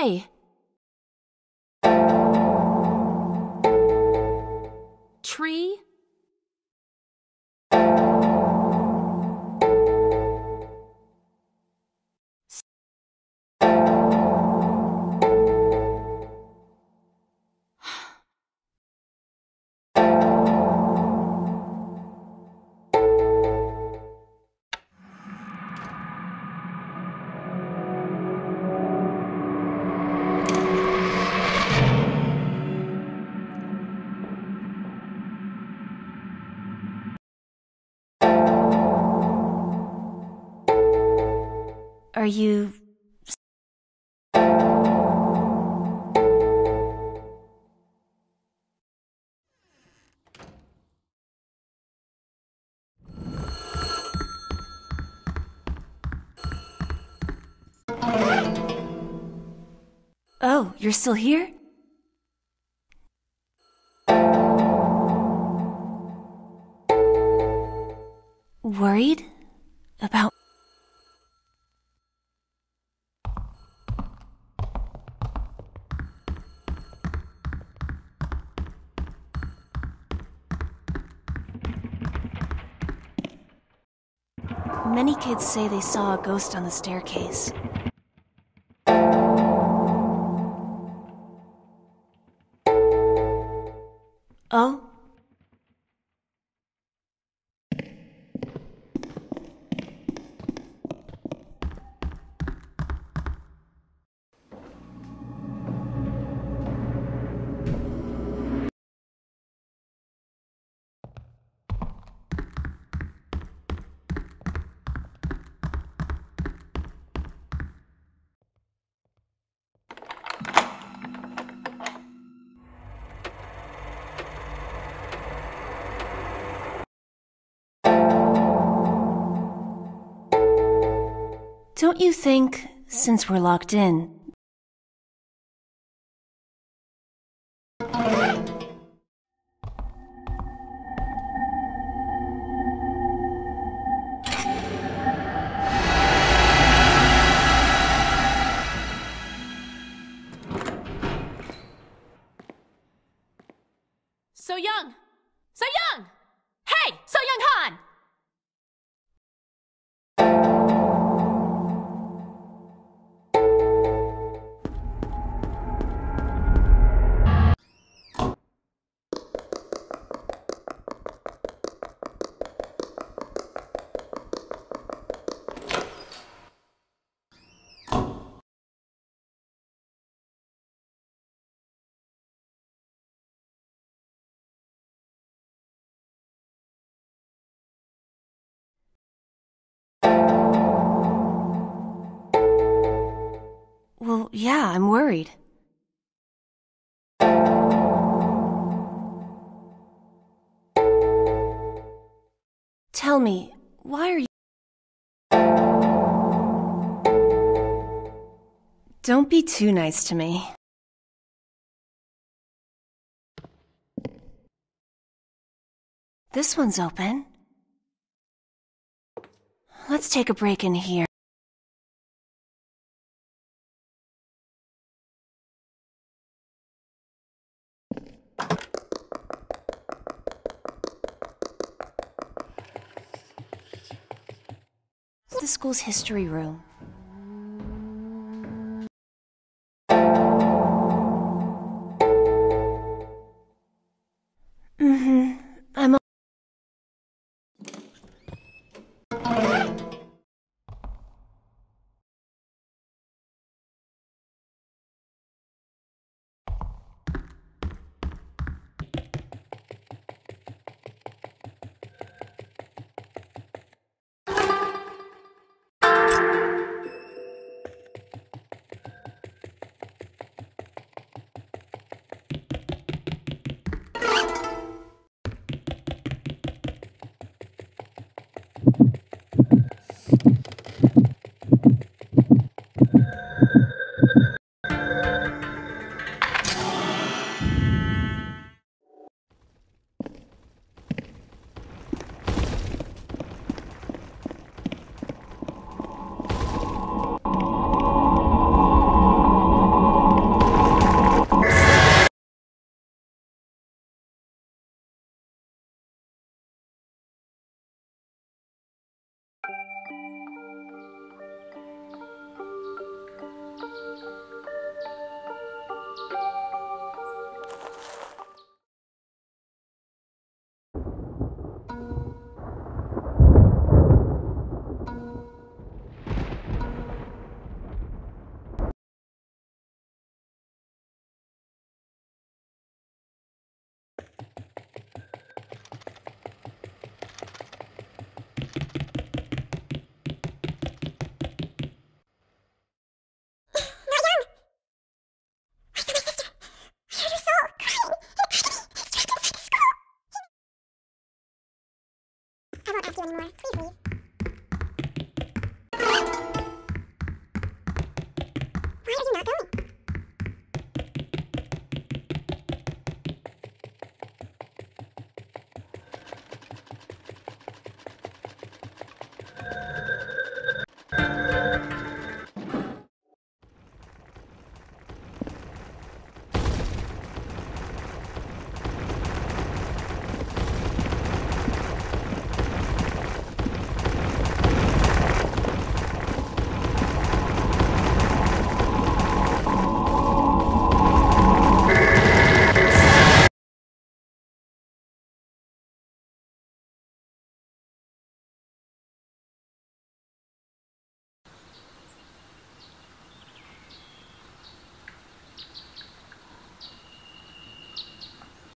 play. Tree, are you Oh, you're still here? Worried about Many kids say they saw a ghost on the staircase. Oh? Don't you think, since we're locked in, So Young! Hey, So Young Han! Well, yeah, I'm worried. Tell me, why are you... Don't be too nice to me. This one's open. Let's take a break in here. The school's history room.